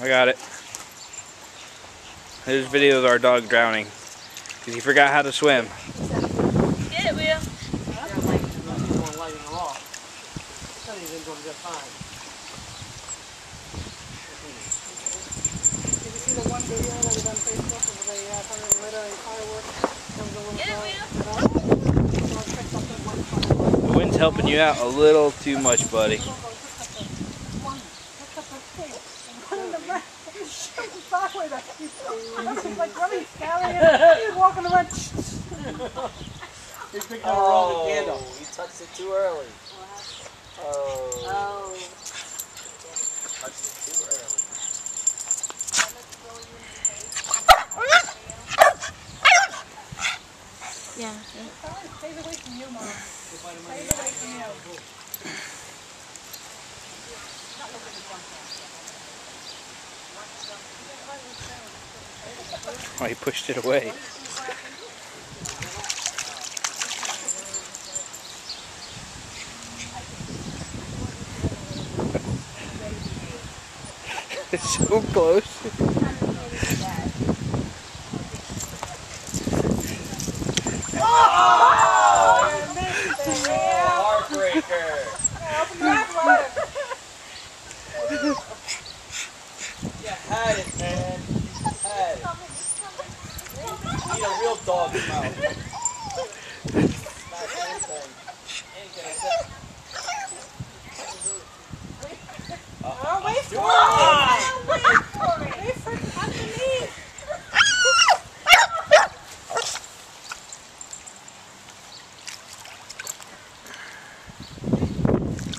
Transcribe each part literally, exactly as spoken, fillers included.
I got it. There's video of our dog drowning because he forgot how to swim. Get it, Will. The wind's helping you out a little too much, buddy. He's picking up the candle. He touched it too early. Oh. Oh. Touched it too early. Yeah. Stay away from you, Mom. Stay away from you. Not looking at one. Oh, he pushed it away. It's so close. Dog in mouth. Not anything. Anything except. Oh, wait for it! Wait for it! Wait for it! Underneath!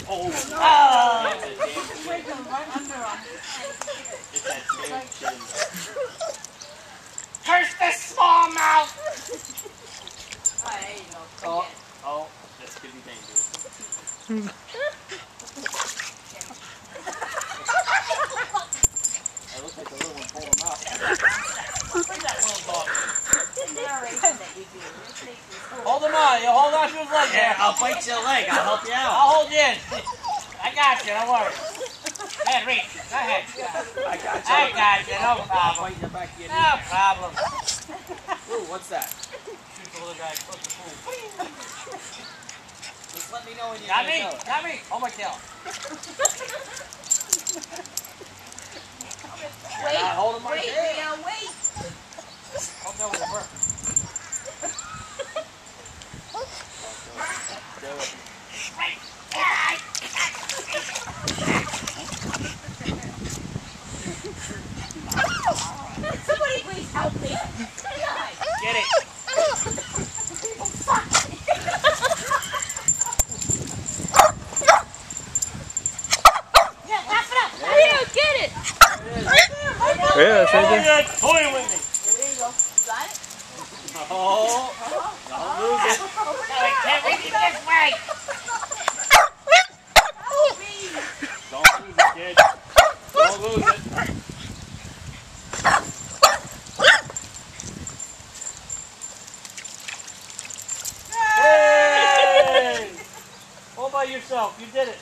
Oh! Ah! It's like a run under on this. It's that damn chin. Curse this small mouth! Oh, oh, that's gonna be dangerous. I look like the little one pulling him out. Look at that little dog. Hold him on, you hold on to his leg. Yeah, I'll bite your leg, I'll help you out. I'll hold you in. I got you, don't worry. Hey, Reed, go ahead. I got you. I got you, no problem. No problem. Ooh, what's that? Shoot the little guy across the pool. Just let me know when you got me. Got me. Hold my tail. Wait, uh, hold my wait, tail. Leo, wait. Hold that with a burp. Do it. Right. Somebody please help me. Get it. Oh, fuck. Yeah, laugh it up. There you go, get it. Yeah, that's right there. Toy with me. There you go. You got it? No. Don't lose it. No, I can't reach it this way. Don't lose it, kid. Don't lose it. Yourself, you did it.